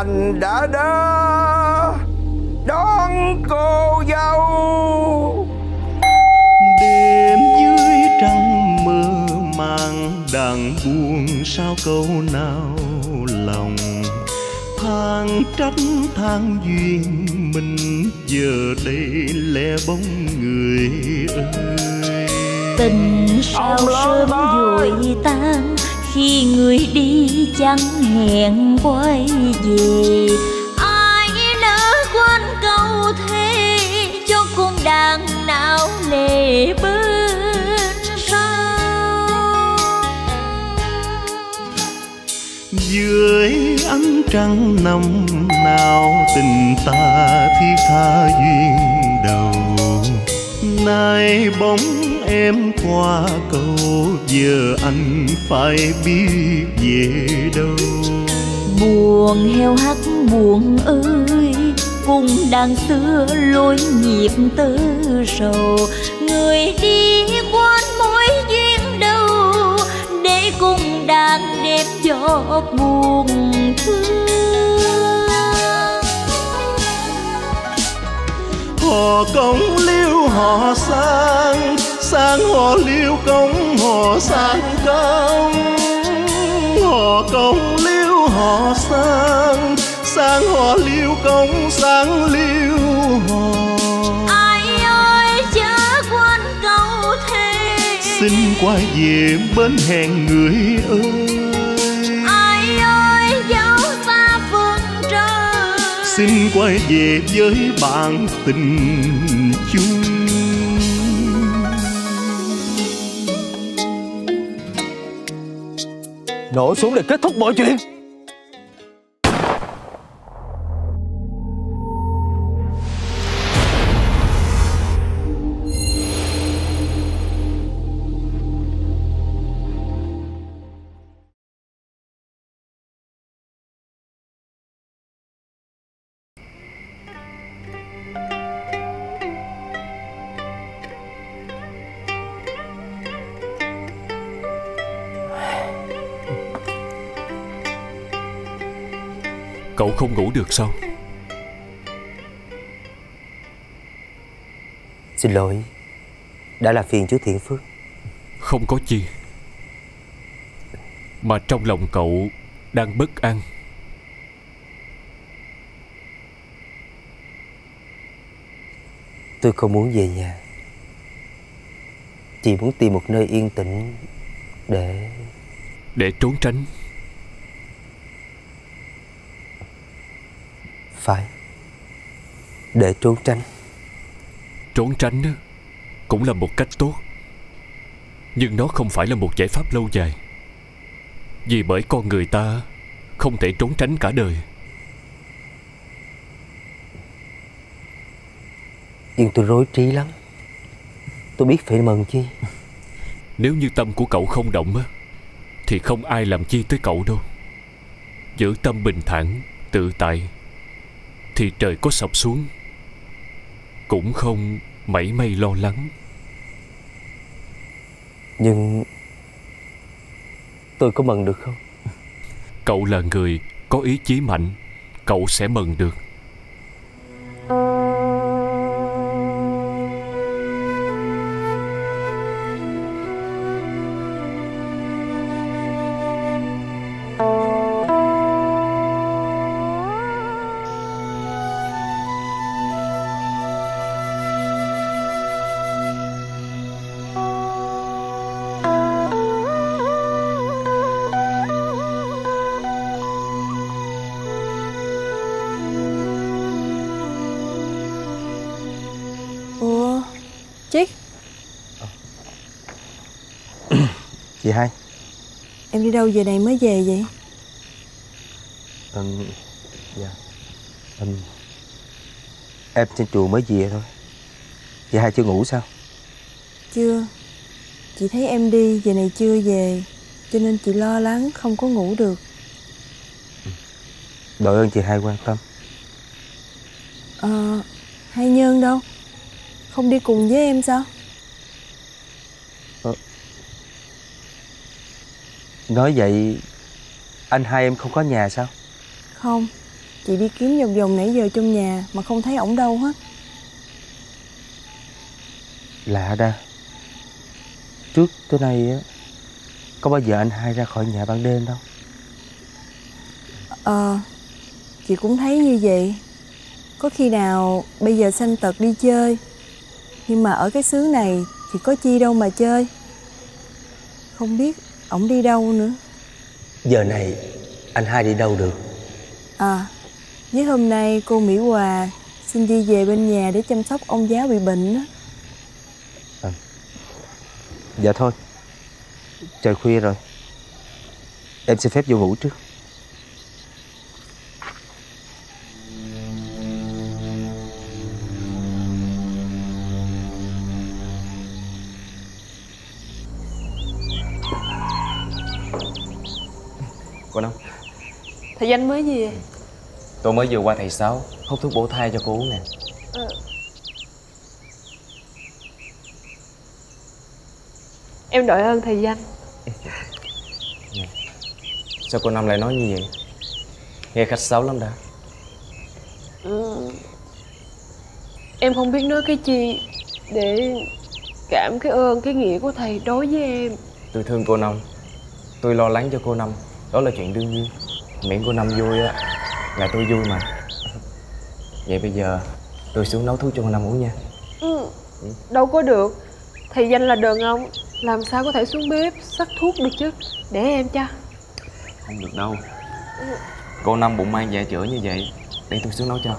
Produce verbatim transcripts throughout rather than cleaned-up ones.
anh đã đó đón cô dâu. Đêm dưới trăng mơ màng đàn buồn sao câu nào lòng, than trách than duyên mình giờ đây lẻ bóng người ơi. Tình sao sớm vội tan khi người đi chẳng hẹn quay về, ai lỡ quên câu thế cho con đàn não nề bên sao. Dưới ánh trăng năm nào tình ta thiết tha duyên đầu, nay bóng em qua cầu giờ anh phải biết về đâu. Buồn heo hắt buồn ơi cùng đàn xưa lối nhịp tơ sầu, người đi quên mối duyên đâu để cùng đàn đẹp cho buồn thương. Họ cống liêu họ sang, sang họ liêu cống họ sang cống. Họ cống liêu họ sang, sang họ liêu cống sang liêu họ. Ai ơi chớ quên câu thề, xin quay về bên hẹn người ơi. Ai ơi dấu xa phương trời, xin quay về với bạn tình chung. Nổ xuống để kết thúc mọi chuyện. Cậu không ngủ được sao? Xin lỗi, đã làm phiền chú Thiện Phước. Không có gì. Mà trong lòng cậu đang bất an. Tôi không muốn về nhà, chỉ muốn tìm một nơi yên tĩnh để... Để trốn tránh. Phải, để trốn tránh. Trốn tránh cũng là một cách tốt, nhưng nó không phải là một giải pháp lâu dài. Vì bởi con người ta không thể trốn tránh cả đời. Nhưng tôi rối trí lắm, tôi biết phải mừng chi. Nếu như tâm của cậu không động thì không ai làm chi tới cậu đâu. Giữ tâm bình thản, tự tại thì trời có sập xuống cũng không mảy may lo lắng. Nhưng tôi có mừng được không? Cậu là người có ý chí mạnh, cậu sẽ mừng được. Chị Hai, em đi đâu về này mới về vậy? Em... Dạ Em... Em trên chùa mới về thôi. Chị Hai chưa ngủ sao? Chưa. Chị thấy em đi về này chưa về, cho nên chị lo lắng không có ngủ được. Đội ơn chị Hai quan tâm. Ờ... Hai Nhân đâu? Không đi cùng với em sao? Nói vậy anh hai em không có nhà sao? Không, Chị đi kiếm vòng vòng nãy giờ trong nhà mà không thấy ổng đâu hết. Lạ ra, trước tới nay á, có bao giờ anh hai ra khỏi nhà ban đêm đâu. Ờ, à, chị cũng thấy như vậy. Có khi nào bây giờ sanh tật đi chơi, nhưng mà ở cái xứ này thì có chi đâu mà chơi. Không biết ổng đi đâu nữa. Giờ này anh hai đi đâu được? À, với hôm nay cô Mỹ Hòa xin đi về bên nhà để chăm sóc ông giáo bị bệnh đó. À, dạ thôi, trời khuya rồi, em xin phép vô ngủ trước. Cô Năm, thầy Danh mới gì vậy? Tôi mới vừa qua thầy Sáu hút thuốc bổ thai cho cô uống nè. Ừ. Em đội ơn thầy Danh. Sao cô Năm lại nói như vậy? Nghe khách sáo lắm đã. Ừ. Em không biết nói cái chi để cảm cái ơn cái nghĩa của thầy đối với em. Tôi thương cô Năm, tôi lo lắng cho cô Năm, đó là chuyện đương nhiên. Miễn cô Năm vui á là tôi vui mà. Vậy bây giờ tôi xuống nấu thuốc cho cô Năm uống nha. Ừ, ừ. Đâu có được, thầy Danh là đàn ông, làm sao có thể xuống bếp sắc thuốc được chứ. Để em cho. Không được đâu. Ừ. Cô Năm bụng mang dạ chữa như vậy, để tôi xuống nấu cho.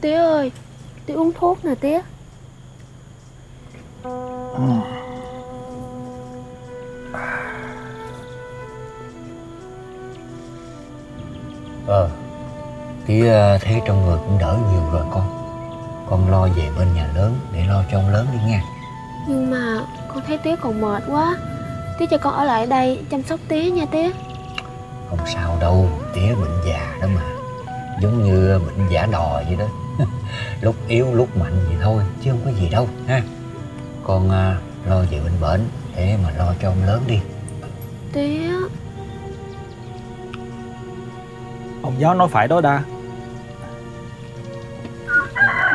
Tía ơi, tía uống thuốc nè tía. Ừ. Ờ, tía thấy trong người cũng đỡ nhiều rồi con. Con lo về bên nhà lớn để lo cho ông lớn đi nha. Nhưng mà con thấy tía còn mệt quá. Tía cho con ở lại đây chăm sóc tía nha tía. Không sao đâu, tía bệnh già đó mà. Giống như bệnh giả đò vậy đó. Lúc yếu lúc mạnh vậy thôi, chứ không có gì đâu ha. Con à, lo về bệnh bệnh để mà lo cho ông lớn đi tía. Ông giáo nói phải đó đa.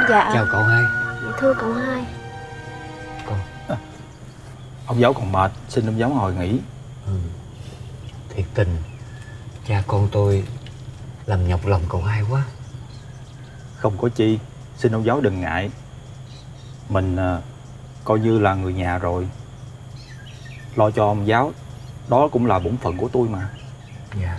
Dạ. Chào cậu hai. Thưa cậu hai. Con à, ông giáo còn mệt, xin ông giáo ngồi nghỉ. Ừ. Thiệt tình cha con tôi làm nhọc lòng cậu hai quá. Không có chi, xin ông giáo đừng ngại. Mình à, coi như là người nhà rồi, lo cho ông giáo, đó cũng là bổn phận của tôi mà. Dạ.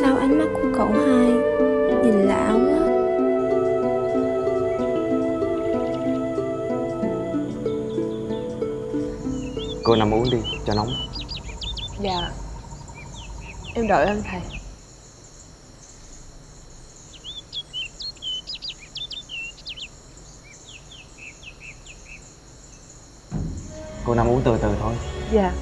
Sao ánh mắt của cậu hai nhìn lạ quá. Cô nằm uống đi, cho nóng. Dạ. Em đợi ơn thầy. Cô nằm uống từ từ thôi. Dạ.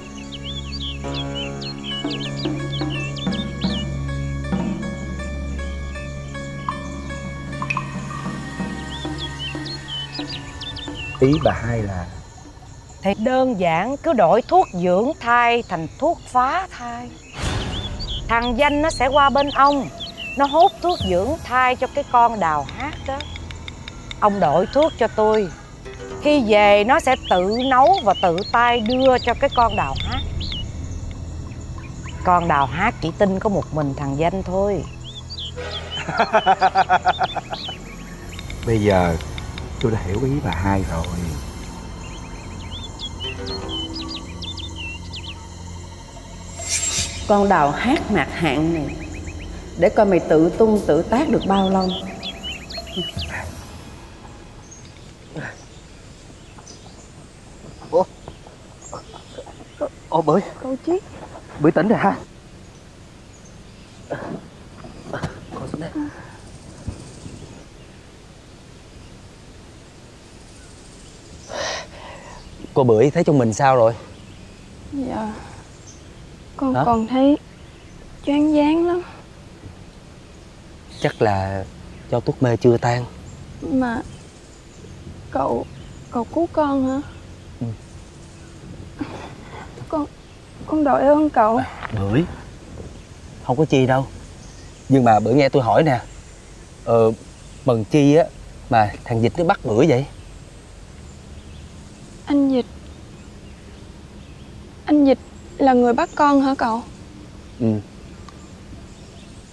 Ý bà hai là thì đơn giản cứ đổi thuốc dưỡng thai thành thuốc phá thai. Thằng Danh nó sẽ qua bên ông, nó hút thuốc dưỡng thai cho cái con Đào Hát đó. Ông đổi thuốc cho tôi Khi về nó sẽ tự nấu và tự tay đưa cho cái con đào hát. Con đào hát chỉ tin có một mình thằng Danh thôi. Bây giờ tôi đã hiểu ý bà hai rồi. Con đào hát mạc hạng này, để coi mày tự tung tự tác được bao lâu. Ủa? Ủa Bưởi? Cô Chí? Bưởi tỉnh rồi hả? Cô xuống đây. Cô Bưởi thấy trong mình sao rồi? Dạ con hả? Còn thấy choáng váng lắm. Chắc là do thuốc mê chưa tan. Mà cậu cậu cứu con hả? Ừ. Con con đội ơn cậu. À, Bưởi, không có chi đâu. Nhưng mà Bưởi nghe tôi hỏi nè, ờ, bằng chi á mà thằng Dịch nó bắt Bưởi vậy? Anh Dịch Anh Dịch là người bắt con hả cậu? Ừ.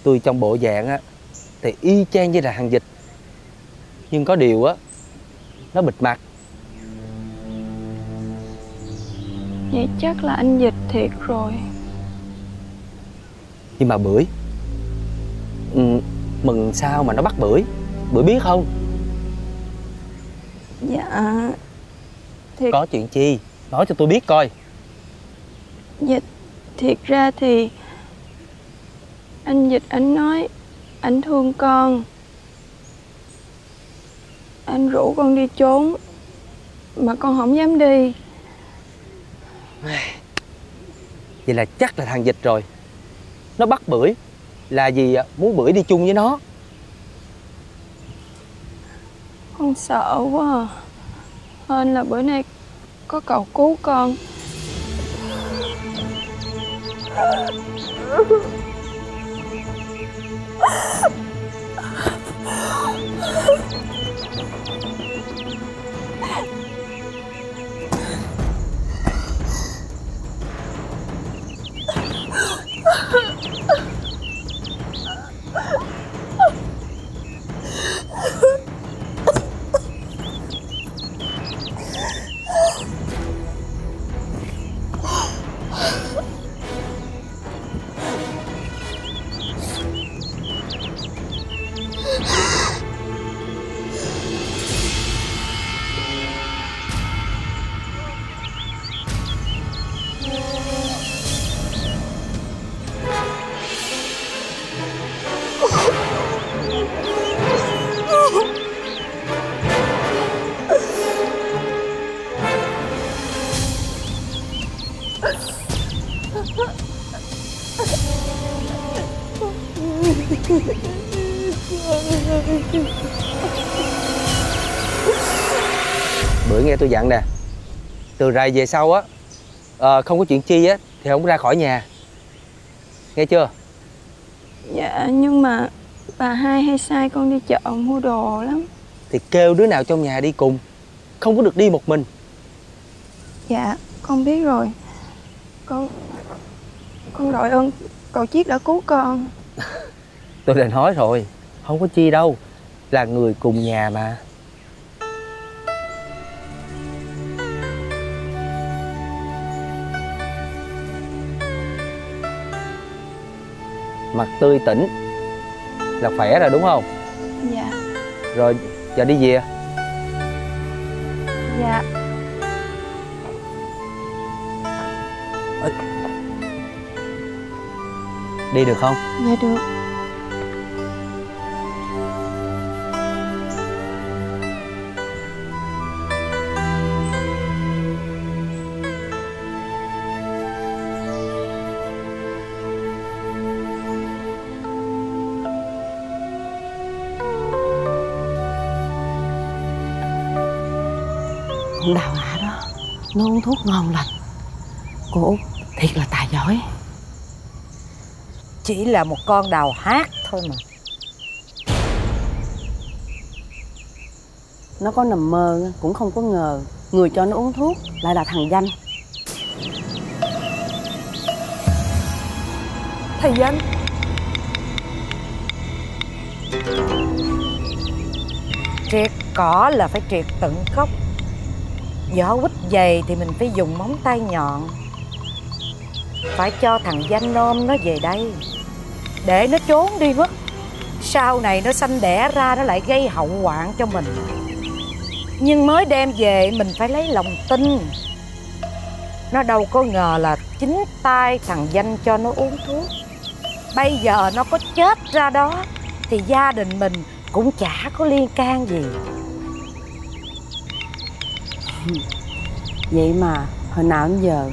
Tôi trong bộ dạng á thì y chang với là thằng Dịch, nhưng có điều á nó bịt mặt. Vậy chắc là anh Dịch thiệt rồi. Nhưng mà Bưởi, ừ, mừng sao mà nó bắt Bưởi? Bưởi biết không? Dạ thiệt... Có chuyện chi? Nói cho tôi biết coi. Dạ thiệt ra thì anh Dịch anh nói anh thương con, anh rủ con đi trốn mà con không dám đi. Vậy là chắc là thằng Dịch rồi. Nó bắt Bưởi là vì muốn Bưởi đi chung với nó. Con sợ quá à. Hên là bữa nay có cậu cứu con. Bữa nghe tôi dặn nè, từ rày về sau á, à, không có chuyện chi á thì không ra khỏi nhà, nghe chưa? Dạ nhưng mà bà hai hay sai con đi chợ mua đồ lắm. Thì kêu đứa nào trong nhà đi cùng, không có được đi một mình. Dạ con biết rồi. Con Con đội ơn cậu Chiết đã cứu con. Tôi đã nói rồi, không có chi đâu, là người cùng nhà mà. Mặt tươi tỉnh là khỏe rồi đúng không? Dạ. Rồi giờ đi về. Dạ. Ê, đi được không? Dạ được. Con Đào Hạ đó, nó uống thuốc ngon lành. Cô Út thiệt là tài giỏi. Chỉ là một con đào hát thôi mà. Nó có nằm mơ cũng không có ngờ người cho nó uống thuốc lại là thằng Danh. Thầy Danh. Triệt cỏ là phải triệt tận gốc. Vỏ quýt dày thì mình phải dùng móng tay nhọn. Phải cho thằng Danh nôm nó về đây để nó trốn đi mất. Sau này nó sanh đẻ ra nó lại gây hậu hoạn cho mình. Nhưng mới đem về mình phải lấy lòng tin. Nó đâu có ngờ là chính tay thằng Danh cho nó uống thuốc. Bây giờ nó có chết ra đó thì gia đình mình cũng chả có liên can gì. Vậy mà hồi nào đến giờ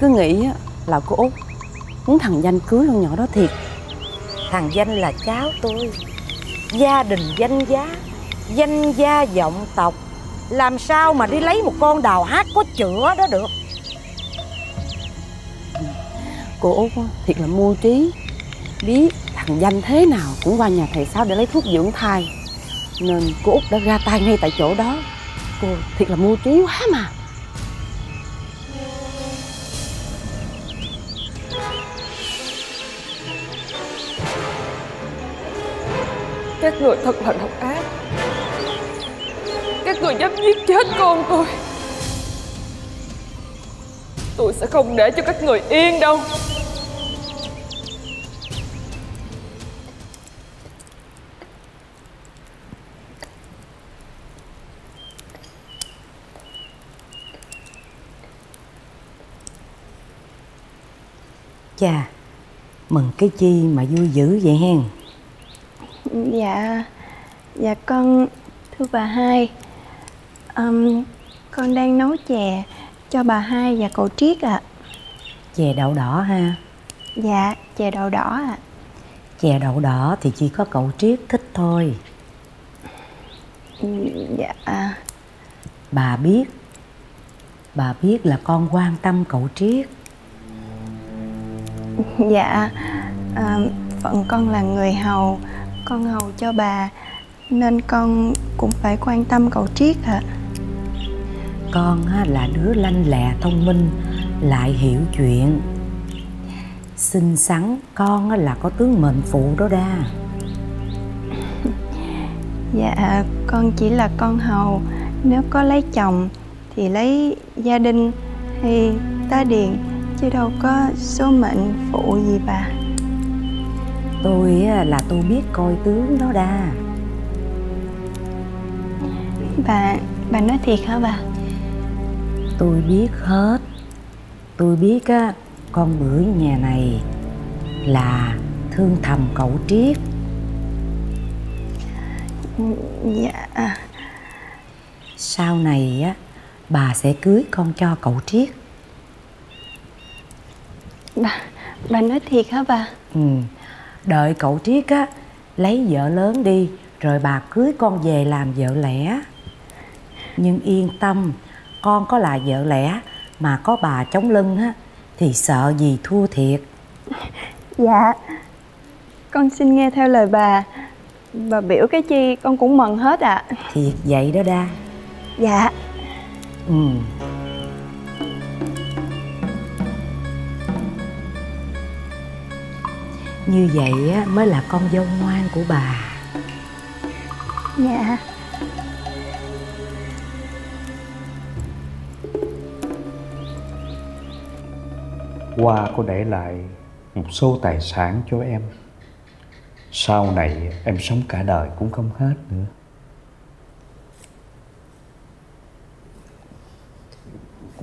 cứ nghĩ là cô Út muốn thằng Danh cưới con nhỏ đó thiệt. Thằng Danh là cháu tôi. Gia đình danh giá, danh gia vọng tộc, làm sao mà đi lấy một con đào hát có chữa đó được. Cô Út thiệt là mưu trí, biết thằng Danh thế nào cũng qua nhà thầy Sáu để lấy thuốc dưỡng thai, nên cô Út đã ra tay ngay tại chỗ đó. Cô thiệt là mưu trí quá mà. Các người thật là độc ác. Các người dám giết chết con tôi. Tôi sẽ không để cho các người yên đâu. Chà, mừng cái chi mà vui dữ vậy hen? Dạ, dạ con, thưa bà Hai, um, con đang nấu chè cho bà Hai và cậu Triết ạ. À. Chè đậu đỏ ha? Dạ, chè đậu đỏ ạ. À. Chè đậu đỏ thì chỉ có cậu Triết thích thôi. Dạ. Bà biết, bà biết là con quan tâm cậu Triết. Dạ, à, phận con là người hầu, con hầu cho bà nên con cũng phải quan tâm cậu Triết ạ. Con á, là đứa lanh lẹ thông minh, lại hiểu chuyện, xinh xắn. Con á, là có tướng mệnh phụ đó đa. Dạ, con chỉ là con hầu. Nếu có lấy chồng thì lấy gia đình hay tá điền, chứ đâu có số mệnh phụ gì bà. Tôi là tôi biết coi tướng đó đa. Bà, bà nói thiệt hả bà? Tôi biết hết. Tôi biết á, con bưởi nhà này là thương thầm cậu Triết. Dạ. Sau này á, bà sẽ cưới con cho cậu Triết. Bà, bà nói thiệt hả bà? Ừ. Đợi cậu Triết á, lấy vợ lớn đi, rồi bà cưới con về làm vợ lẽ. Nhưng yên tâm, con có là vợ lẽ mà có bà chống lưng á, thì sợ gì thua thiệt. Dạ, con xin nghe theo lời bà. Bà biểu cái chi con cũng mừng hết ạ. À. Thiệt vậy đó đa. Dạ. Ừ. Như vậy á, mới là con dâu ngoan của bà. Dạ. Hoa có để lại một số tài sản cho em. Sau này em sống cả đời cũng không hết nữa.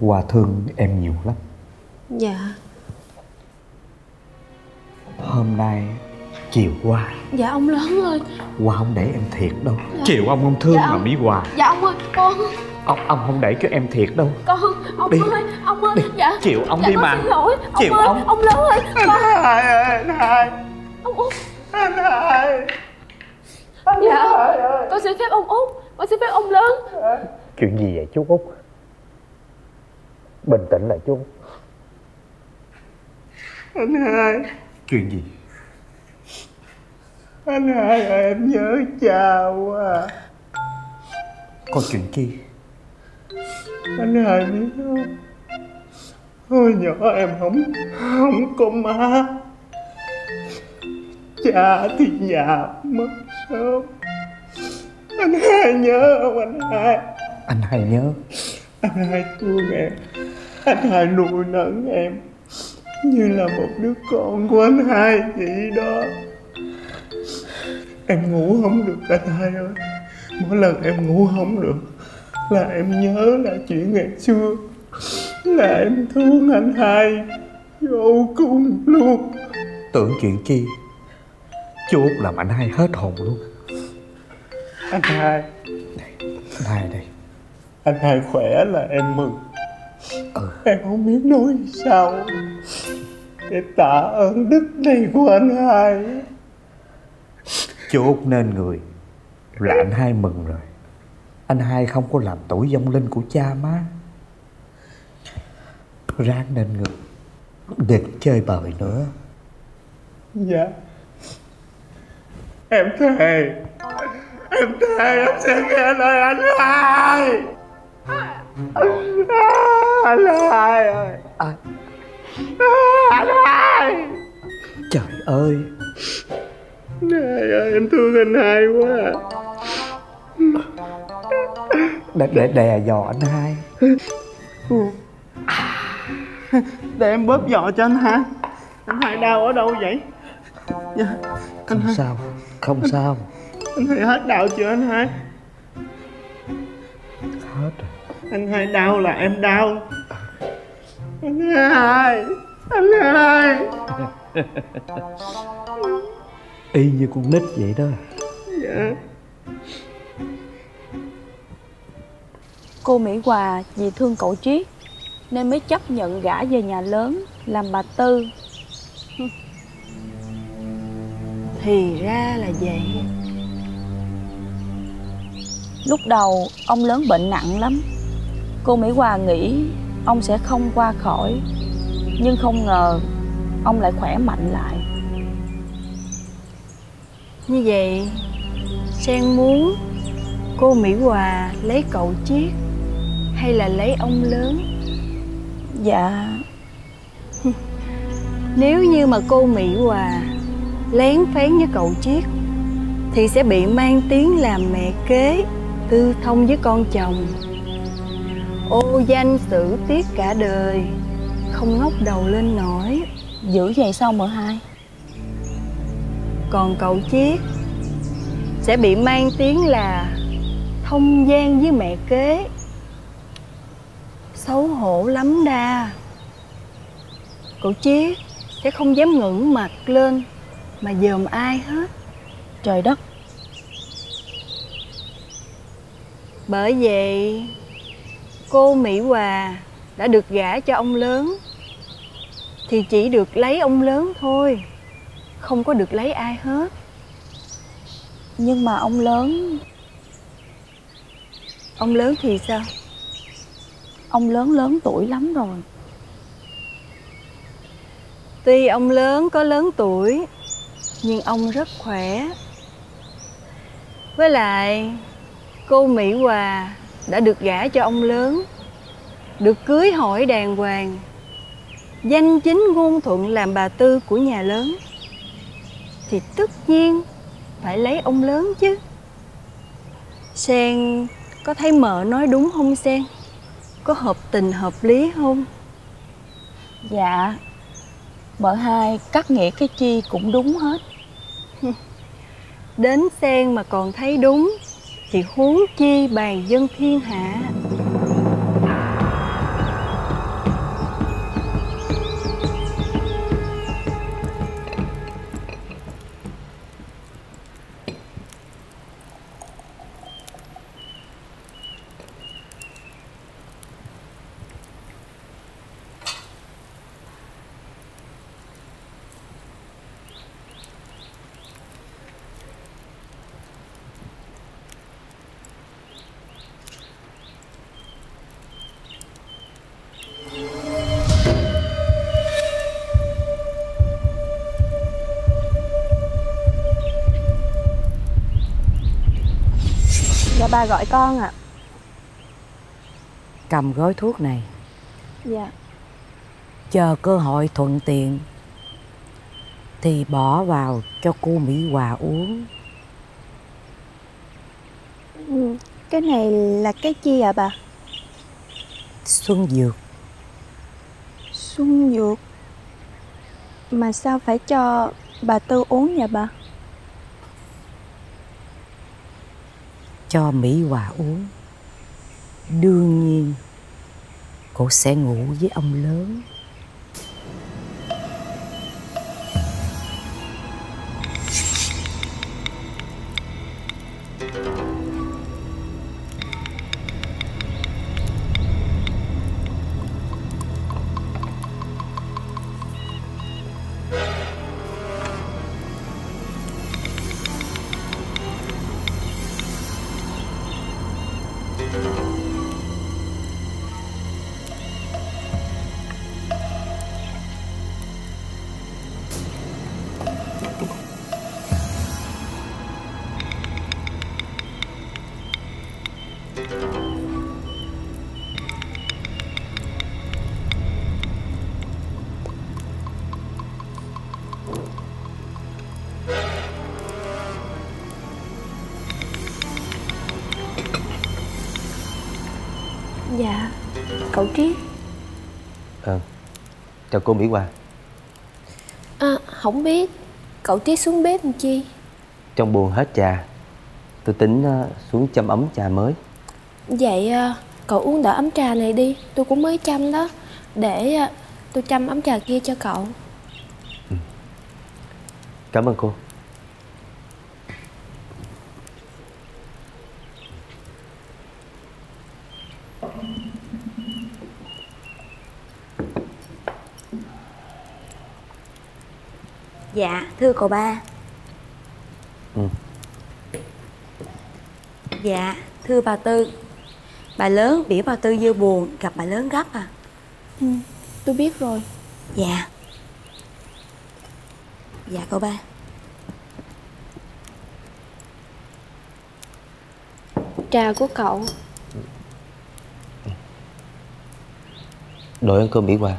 Hoa thương em nhiều lắm. Dạ. Hôm nay chiều qua. Dạ ông lớn ơi. Qua không để em thiệt đâu. Dạ. Chiều ông không thương dạ, mà Mỹ Hòa. Dạ ông ơi con. Ông ông không để cho em thiệt đâu. Con ông đi. Ơi ông ơi. Đi. Dạ. Chiều ông dạ, đi mà. Xin lỗi. Ông chiều ơi, ông. Ông lớn ơi. Con. Anh Hai ơi. Anh Hai. Ông Út. Anh Hai. Anh dạ. Hai ơi. Con xin phép ông Út. Con xin phép ông lớn. Chuyện gì vậy chú Út? Bình tĩnh lại chú. Anh Hai. Chuyện gì? Anh Hai ơi, em nhớ cha quá. Có chuyện chi? Anh Hải biết không? Hồi nhỏ em không không có má, cha thì già mất sớm. Anh Hải nhớ không anh Hải? Anh Hải nhớ. Anh Hải thương em, anh Hải nuôi nấng em như là một đứa con của anh Hai vậy đó. Em ngủ không được anh Hai ơi. Mỗi lần em ngủ không được là em nhớ là chuyện ngày xưa, là em thương anh Hai vô cùng luôn. Tưởng chuyện chi, chú Út làm anh Hai hết hồn luôn. Anh Hai này, anh Hai đây. Anh Hai khỏe là em mừng. Ừ. Em không biết nói sao để tạ ơn đức này của anh Hai. Chú Út nên người là anh Hai mừng rồi. Anh Hai không có làm tủi vong linh của cha má. Ráng nên người, đừng chơi bời nữa. Dạ. Em thề, em thề em sẽ nghe lời anh Hai. Anh Hai ơi, à, anh Hai. Trời ơi, anh Hai ơi, em thương anh Hai quá. Để, để đè giò anh Hai. Để em bóp giò cho anh Hai. Anh Hai đau ở đâu vậy? Dạ, không Hai. Sao, không anh, sao. Anh Hai hết đau chưa anh Hai? Hết rồi. Anh Hai đau là em đau. Anh Hai, anh Hai. Y như con nít vậy đó. Dạ. Cô Mỹ Hòa vì thương cậu Triết nên mới chấp nhận gả về nhà lớn làm bà Tư. Thì ra là vậy. Lúc đầu ông lớn bệnh nặng lắm. Cô Mỹ Hòa nghĩ ông sẽ không qua khỏi, nhưng không ngờ ông lại khỏe mạnh lại. Như vậy Sen muốn cô Mỹ Hòa lấy cậu Chiết hay là lấy ông lớn? Dạ. Nếu như mà cô Mỹ Hòa lén phén với cậu Chiết thì sẽ bị mang tiếng làm mẹ kế, tư thông với con chồng, ô danh xử tiếc cả đời, không ngóc đầu lên nổi. Dữ vậy sao mợ Hai? Còn cậu Chiết sẽ bị mang tiếng là thông gian với mẹ kế, xấu hổ lắm đa. Cậu Chiết sẽ không dám ngẩng mặt lên mà dòm ai hết. Trời đất. Bởi vậy cô Mỹ Hòa đã được gả cho ông lớn thì chỉ được lấy ông lớn thôi, không có được lấy ai hết. Nhưng mà ông lớn... Ông lớn thì sao? Ông lớn lớn tuổi lắm rồi. Tuy ông lớn có lớn tuổi nhưng ông rất khỏe. Với lại cô Mỹ Hòa đã được gả cho ông lớn, được cưới hỏi đàng hoàng, danh chính ngôn thuận làm bà Tư của nhà lớn, thì tất nhiên phải lấy ông lớn chứ. Sen có thấy mợ nói đúng không Sen? Có hợp tình hợp lý không? Dạ. Mợ Hai cắt nghĩa cái chi cũng đúng hết. Đến Sen mà còn thấy đúng thì huống chi bàn dân thiên hạ. Ba gọi con ạ. À. cầm gói thuốc này. Dạ. Chờ cơ hội thuận tiện thì bỏ vào cho cô Mỹ Hòa uống. Cái này là cái chi ạ bà? Xuân dược. Xuân dược mà sao phải cho bà Tư uống vậy bà? Cho Mỹ Hòa uống, đương nhiên cô sẽ ngủ với ông lớn. Dạ, cậu Trí. Ờ, chào cô Mỹ Hòa. À, không biết cậu Trí xuống bếp làm chi? Trong buồng hết trà, tôi tính xuống châm ấm trà mới. Vậy cậu uống đỡ ấm trà này đi, tôi cũng mới chăm đó. Để tôi chăm ấm trà kia cho cậu. Ừ. Cảm ơn cô. Dạ, thưa cậu ba. Ừ. Dạ, thưa bà Tư. Bà lớn biểu bà Tư vô buồn gặp bà lớn gấp à? Ừ, tôi biết rồi. Dạ. Dạ cậu ba. Trà của cậu. Đội ăn cơm Mỹ Hòa.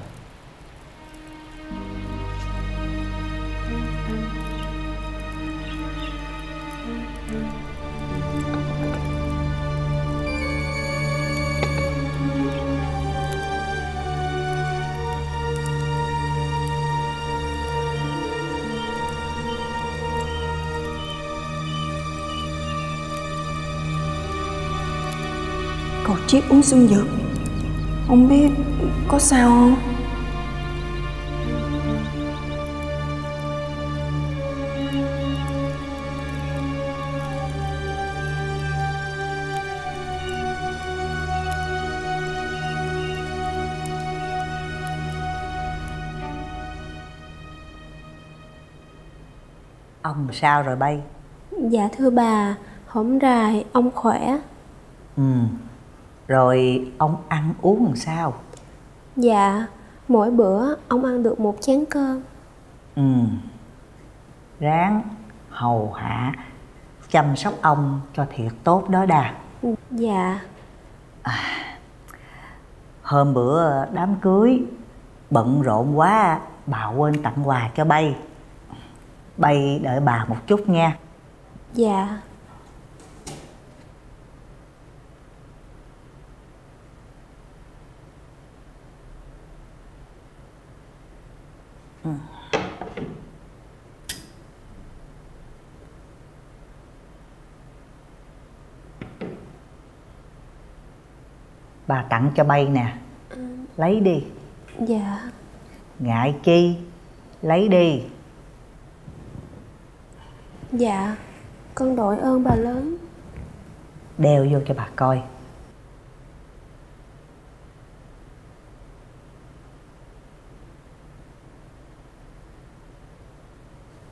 Cậu Chiếc uống xuân dược, không biết có sao không? Ông sao rồi Bay? Dạ thưa bà, hổm rày ông khỏe. Ừ. Rồi ông ăn uống làm sao? Dạ, mỗi bữa ông ăn được một chén cơm. Ừ. Ráng hầu hạ chăm sóc ông cho thiệt tốt đó Đà. Dạ. À, hôm bữa đám cưới bận rộn quá, bà quên tặng quà cho Bay. Bay đợi bà một chút nha. Dạ. Ừ. Bà tặng cho Bay nè. Ừ. Lấy đi. Dạ. Ngại chi, lấy đi. Dạ, con đội ơn bà lớn. Đeo vô cho bà coi.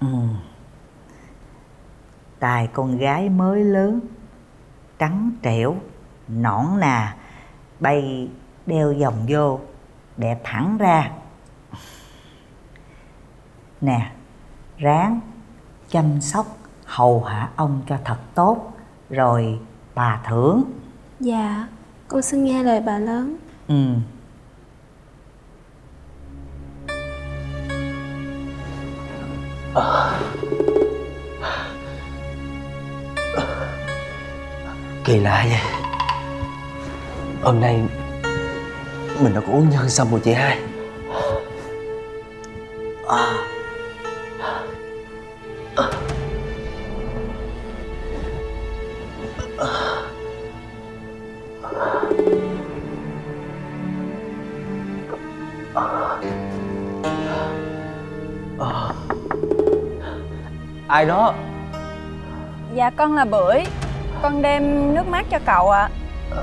Ừ. Tài con gái mới lớn, trắng trẻo, nõn nà, Bay đeo vòng vô, đẹp thẳng ra. Nè, ráng chăm sóc hầu hạ ông cho thật tốt, rồi bà thưởng. Dạ. Con xin nghe lời bà lớn. Ừ. À. À. Kỳ lạ vậy. Hôm nay mình đã có uống nhân xong rồi chị hai. À. À. Ai đó? Dạ con là Bưởi. Con đem nước mát cho cậu ạ. À.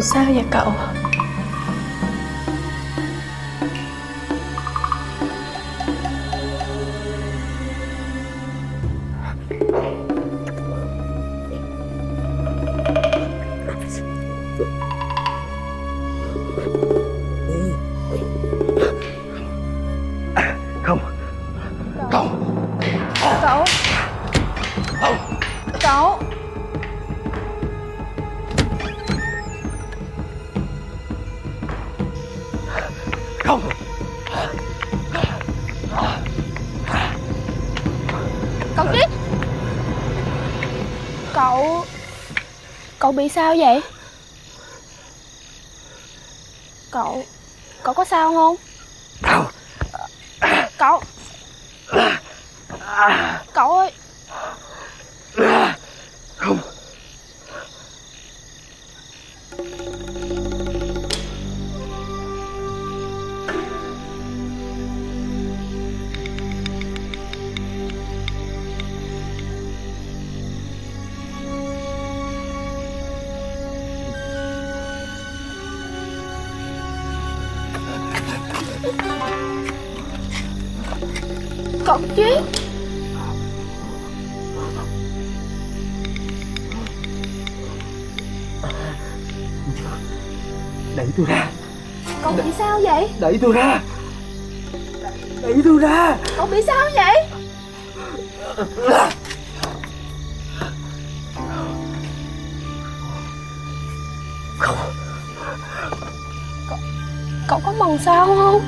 Cậu sao vậy cậu? Không. Cậu. Cậu. Cậu. Cậu. Không. Cậu Kiết. Cậu... Cậu bị sao vậy? Cậu... Cậu có sao không? Cậu... Cậu... Cậu ơi. Không. Cậu Chí. Đẩy tôi ra. Cậu bị sao vậy? Đẩy tôi ra. Đẩy tôi ra. Cậu bị sao vậy? Không. Cậu, cậu có màu sao không?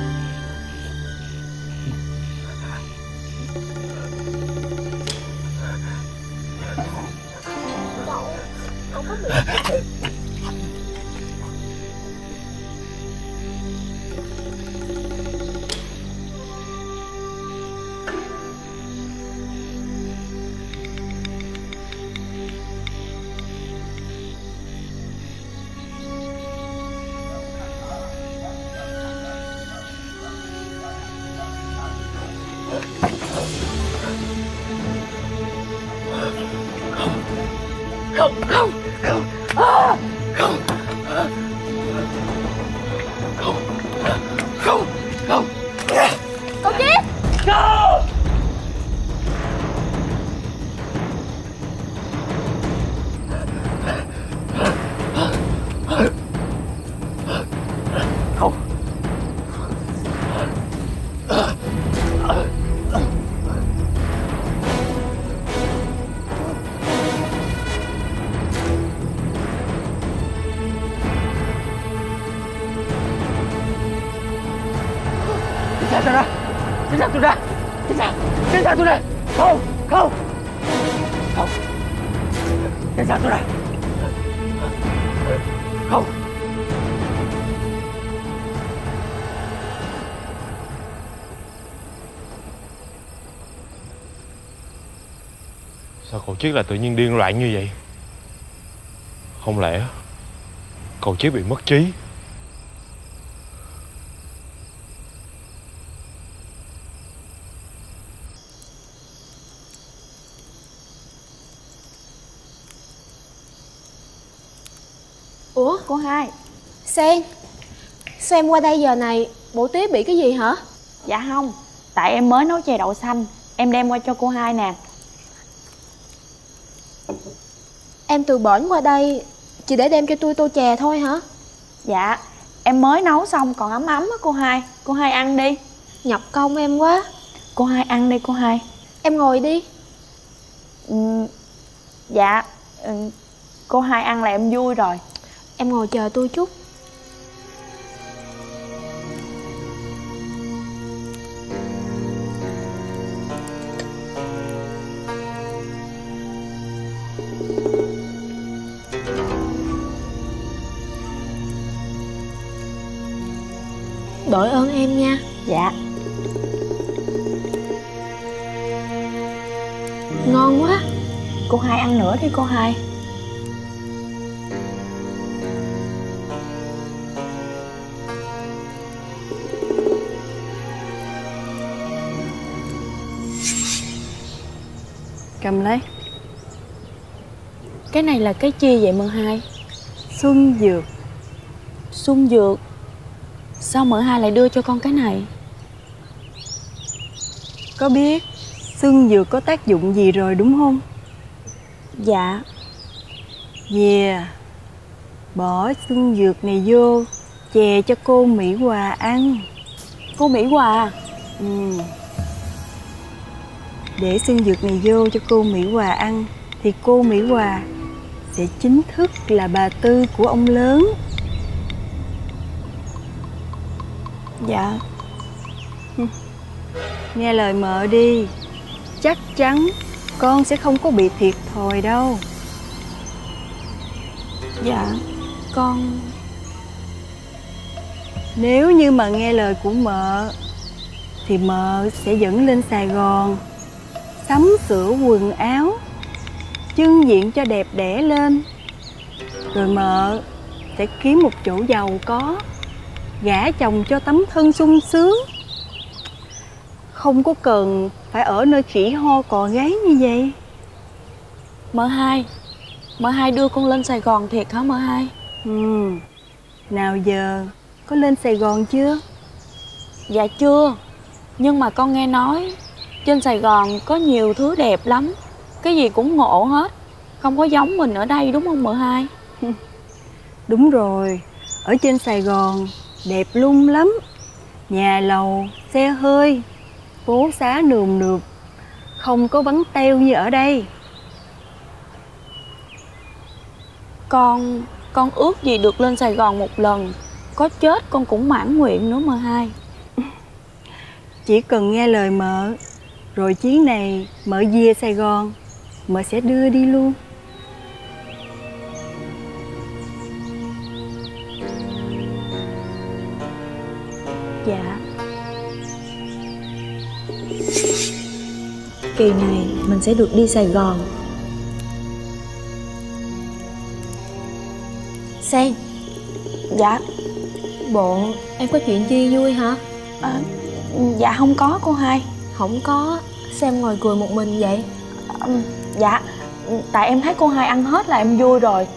Không, không, không, à, không, à, không, à, không, không, à. Cậu Kiết. Không. Không. Tránh ra, tránh ra tôi ra, tránh ra, tránh ra tôi ra, không, không, không, tránh ra tôi ra. Không. Sao cậu Chiết là tự nhiên điên loạn như vậy? Không lẽ cậu Chiết bị mất trí? Ủa cô Hai, Sen, sao em qua đây giờ này? Bộ Tía bị cái gì hả? Dạ không, tại em mới nấu chè đậu xanh, em đem qua cho cô Hai nè. Em từ bển qua đây chỉ để đem cho tôi tô chè thôi hả? Dạ, em mới nấu xong còn ấm ấm á cô Hai. Cô Hai ăn đi. Nhọc công em quá. Cô Hai ăn đi cô Hai. Em ngồi đi. Ừ, dạ, ừ, cô Hai ăn là em vui rồi. Em ngồi chờ tôi chút. Đội ơn em nha. Dạ. Ngon quá. Cô Hai ăn nữa đi cô Hai. Cầm lấy. Cái này là cái chi vậy mợ Hai? Xuân dược. Xuân dược? Sao mợ Hai lại đưa cho con cái này? Có biết xuân dược có tác dụng gì rồi đúng không? Dạ. Về yeah. Bỏ xuân dược này vô chè cho cô Mỹ Hòa ăn. Cô Mỹ Hòa? Ừ. Để xuân dược này vô cho cô Mỹ Hòa ăn thì cô Mỹ Hòa sẽ chính thức là bà Tư của ông lớn. Dạ. Nghe lời mợ đi. Chắc chắn con sẽ không có bị thiệt thòi đâu. Dạ. Con... Nếu như mà nghe lời của mợ thì mợ sẽ dẫn lên Sài Gòn sắm sửa quần áo, chưng diện cho đẹp đẽ lên. Rồi mợ sẽ kiếm một chỗ giàu có, gả chồng cho tấm thân sung sướng, không có cần phải ở nơi khỉ ho cò gáy như vậy. Mợ Hai, mợ Hai đưa con lên Sài Gòn thiệt hả mợ Hai? Ừ. Nào giờ có lên Sài Gòn chưa? Dạ chưa. Nhưng mà con nghe nói trên Sài Gòn có nhiều thứ đẹp lắm, cái gì cũng ngộ hết, không có giống mình ở đây đúng không mợ Hai? Đúng rồi. Ở trên Sài Gòn đẹp lung lắm. Nhà lầu, xe hơi, phố xá nườm nượp, không có bắn teo như ở đây. Con, con ước gì được lên Sài Gòn một lần. Có chết con cũng mãn nguyện nữa mợ Hai. Chỉ cần nghe lời mợ, rồi chuyến này mợ về Sài Gòn, mợ sẽ đưa đi luôn. Dạ. Kỳ này mình sẽ được đi Sài Gòn. Sen. Dạ. Bộ em có chuyện chi vui hả? À, dạ không có cô Hai. Không có. Sao em ngồi cười một mình vậy? À, dạ. Tại em thấy cô Hai ăn hết là em vui rồi.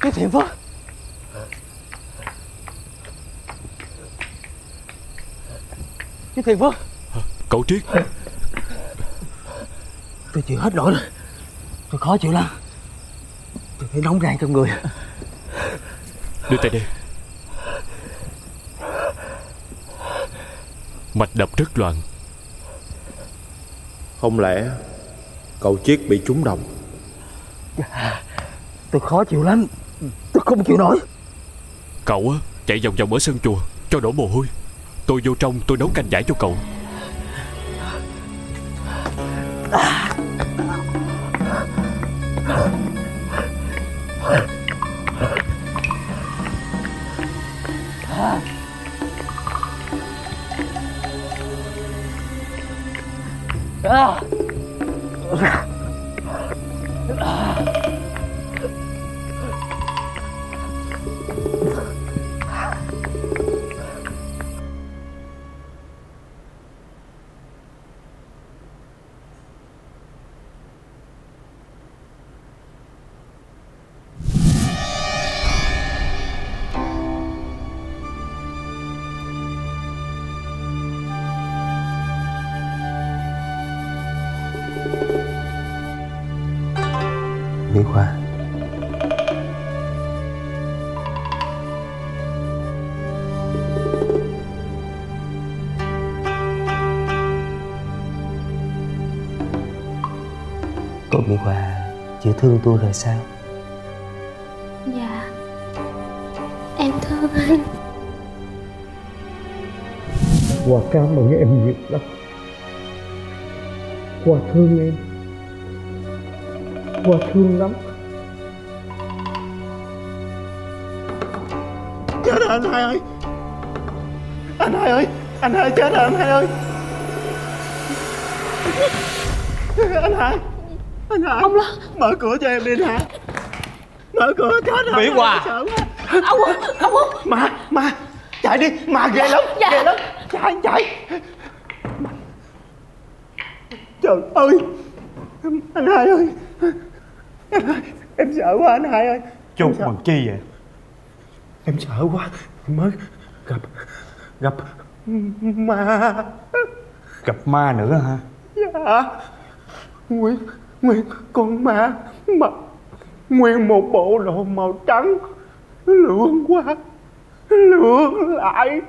Cái thiệt quá. Cái thiệt quá. Cậu Triết, tôi chịu hết nổi rồi. Tôi khó chịu lắm. Tôi thấy nóng rang trong người. Đưa tay đây. Mạch đập rất loạn. Không lẽ cậu Triết bị trúng độc? Tôi khó chịu lắm. Tôi không chịu nổi. Cậu á, chạy vòng vòng ở sân chùa cho đổ mồ hôi. Tôi vô trong tôi nấu canh giải cho cậu. à. À. À. Cậu Mỹ Hòa chịu thương tôi rồi sao? Dạ, em thương anh. Hòa cảm ơn em nhiều lắm. Hòa thương em. Hòa thương lắm. Chết rồi anh Hai ơi. Anh Hai ơi. Anh Hai chết rồi anh Hai ơi. Anh Hai. Anh Hải, ông Long, mở cửa cho em đi anh Hải. Mở cửa cho anh Hải. Mỹ Hòa, ông ơi, ông ơi. Mà, mà, chạy đi, mà ghê lắm, dạ. ghê lắm. Chạy, chạy. Trời ơi, anh Hải ơi. Anh Hải, em sợ quá anh Hải ơi. Chụp bằng chi vậy? Em sợ quá, em mới gặp, gặp ma. Gặp ma nữa hả? Dạ. Ui. Nguyên con ma mà nguyên một bộ đồ màu trắng lượn qua lượn lại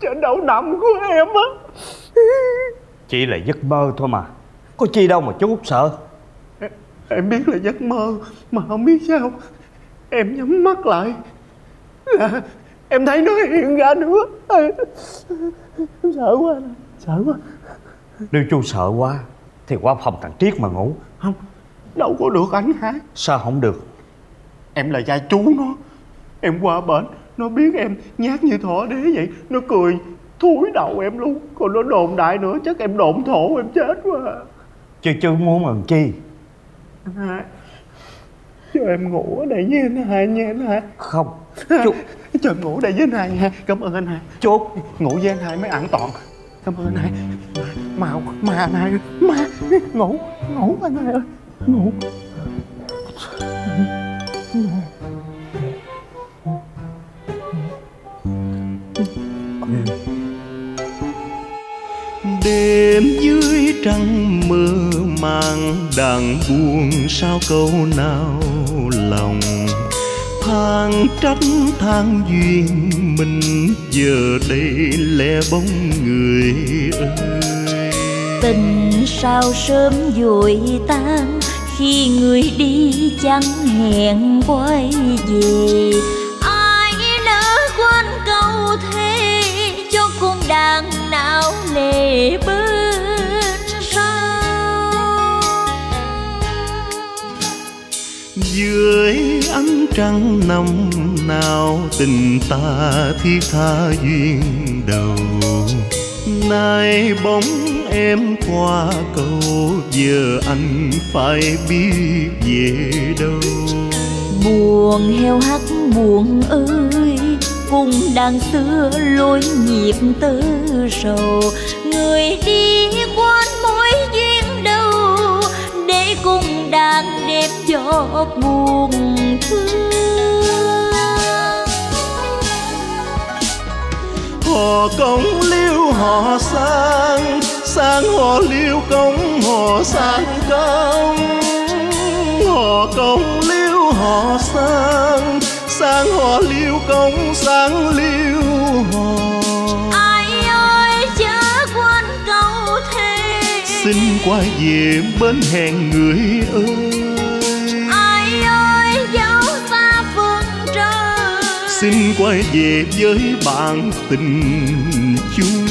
trên đầu nằm của em á. Chỉ là giấc mơ thôi mà, có chi đâu mà chú Út sợ. em, em biết là giấc mơ mà không biết sao em nhắm mắt lại là em thấy nó hiện ra nữa. Em sợ quá, sợ quá. Nếu chú sợ quá thì qua phòng thằng Triết mà ngủ. Không, đâu có được anh hả? Sao không được? Em là gia chú nó. Em qua bển, nó biết em nhát như thỏ đế vậy, nó cười thúi đầu em luôn. Còn nó đồn đại nữa, chắc em độn thổ em chết quá. Chứ chứ muốn làm chi? Anh Hai, cho em ngủ ở đây với anh Hai nha anh Hai. Không, chú cho em ngủ ở đây với anh Hai nha. Cảm ơn anh Hai. Chú ngủ với anh Hai mới an toàn. Cảm ơn anh Hai. Màu mà anh Hai ơi, mà ngủ ngủ anh Hai ơi, ngủ. Đêm dưới trăng mơ mang đàn buồn sao câu nào lòng than trách than duyên mình giờ đây lẻ bóng người ơi. Tình sao sớm vội tan khi người đi chẳng hẹn quay về. Ai lỡ quên câu thế cho con đàn não lệ bên sao. Dưới ánh trăng năm nào tình ta thiết tha duyên đầu. Nay bóng em qua cầu giờ anh phải biết về đâu. Buồn heo hắt buồn ơi cùng đàn xưa lối nhịp tơ sầu. Người đi quên mối duyên đâu để cùng đàn đẹp cho buồn thương. Họ cống liêu họ sang sang họ liêu cống họ sang cống. Họ cống liêu họ sang sang họ liêu cống sang liêu họ. Ai ơi chớ quên câu thề xin quay về bến hẹn người ơi. Ai ơi dấu xa phương trời xin quay về với bạn tình chung.